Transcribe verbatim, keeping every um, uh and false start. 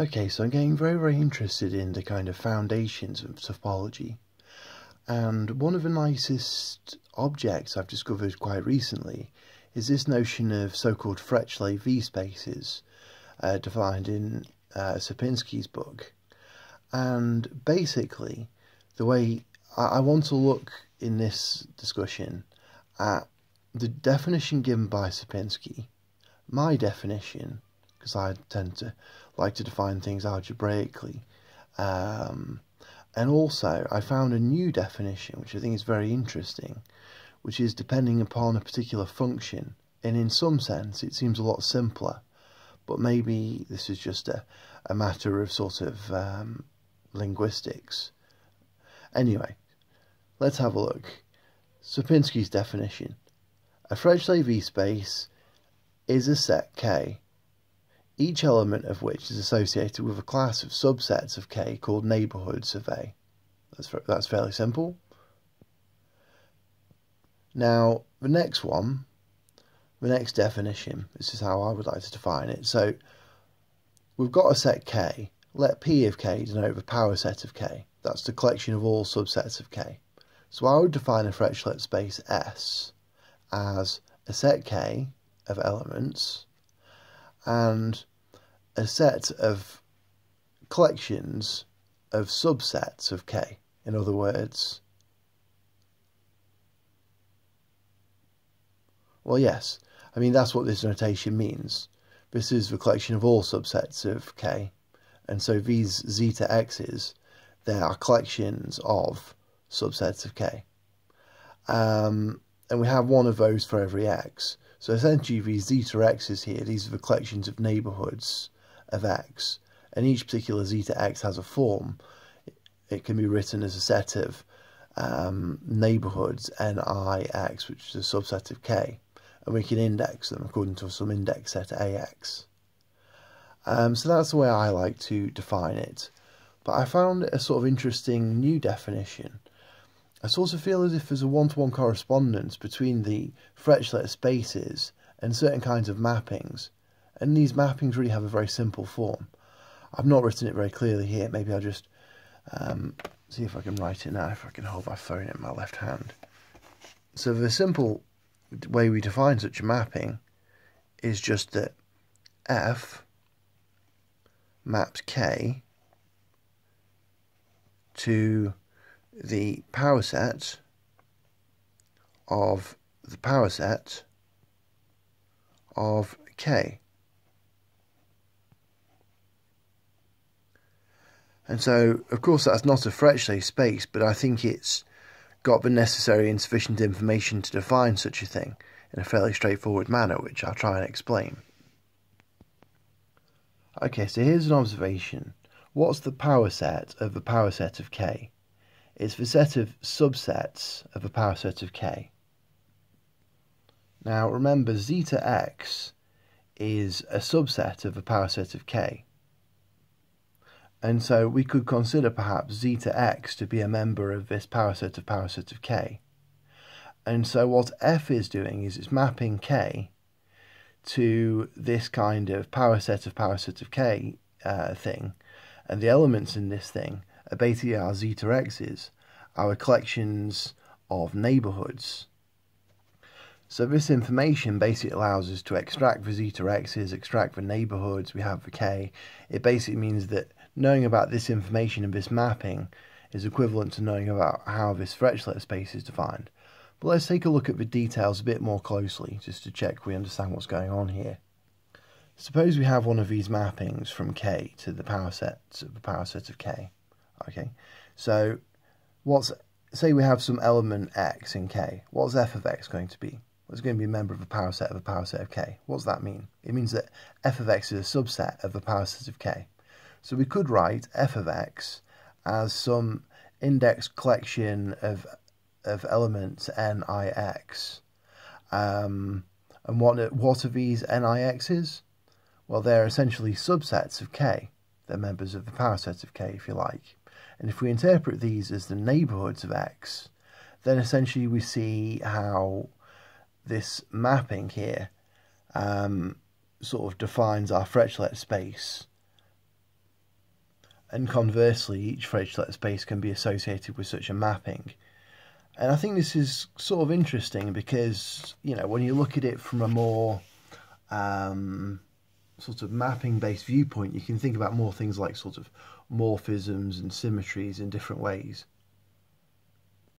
Okay, so I'm getting very, very interested in the kind of foundations of topology. And one of the nicest objects I've discovered quite recently is this notion of so-called Frechet V-spaces, uh, defined in uh, Sierpinski's book. And basically, the way I, I want to look in this discussion at the definition given by Sierpinski, my definition, because I tend to like to define things algebraically, um, and also I found a new definition which I think is very interesting, which is depending upon a particular function, and in some sense it seems a lot simpler, but maybe this is just a, a matter of sort of um, linguistics. Anyway, let's have a look. Sierpinski's definition. A Frechet V-space is a set K, each element of which is associated with a class of subsets of K called neighbourhoods of A. That's, that's fairly simple. Now, the next one, the next definition, this is how I would like to define it. So, we've got a set K. Let P of K denote the power set of K. That's the collection of all subsets of K. So, I would define a Frechet space S as a set K of elements and a set of collections of subsets of K. In other words, well, yes, I mean, that's what this notation means. This is the collection of all subsets of K, and so these zeta x's, they are collections of subsets of K. Um, and we have one of those for every x. So essentially these zeta x's here, these are the collections of neighbourhoods of x, and each particular zeta x has a form. It can be written as a set of um, neighbourhoods nix, which is a subset of K, and we can index them according to some index set ax. Um, so that's the way I like to define it, but I found a sort of interesting new definition. I sort of feel as if there's a one-to-one correspondence between the Frechet spaces and certain kinds of mappings, and these mappings really have a very simple form. I've not written it very clearly here. Maybe I'll just um, see if I can write it now, if I can hold my phone in my left hand. So the simple way we define such a mapping is just that F maps K to the power set of the power set of K. And so, of course, that's not a Frechet space, but I think it's got the necessary and sufficient information to define such a thing in a fairly straightforward manner, which I'll try and explain. Okay, so here's an observation. What's the power set of the power set of K? It's the set of subsets of a power set of K. Now remember, zeta x is a subset of a power set of K. And so we could consider perhaps zeta x to be a member of this power set of power set of K. And so what F is doing is it's mapping K to this kind of power set of power set of K uh, thing, and the elements in this thing are basically our zeta x's, our collections of neighbourhoods. So this information basically allows us to extract the zeta x's, extract the neighbourhoods, we have the K. It basically means that knowing about this information and this mapping is equivalent to knowing about how this Frechet space is defined. But let's take a look at the details a bit more closely, just to check we understand what's going on here. Suppose we have one of these mappings from K to the power set of the power set of K. Okay, so what's, say we have some element x in K. What's f of x going to be? Well, it's going to be a member of a power set of a power set of K. What's that mean? It means that f of x is a subset of a power set of K. So we could write f of x as some index collection of of elements nix. Um, and what what are these nix's? Well, they're essentially subsets of K. They're members of the power set of K, if you like. And if we interpret these as the neighbourhoods of x, then essentially we see how this mapping here um, sort of defines our Frechet space and conversely each Frechet space can be associated with such a mapping. And I think this is sort of interesting because, you know, when you look at it from a more um, sort of mapping-based viewpoint, you can think about more things like sort of morphisms and symmetries in different ways.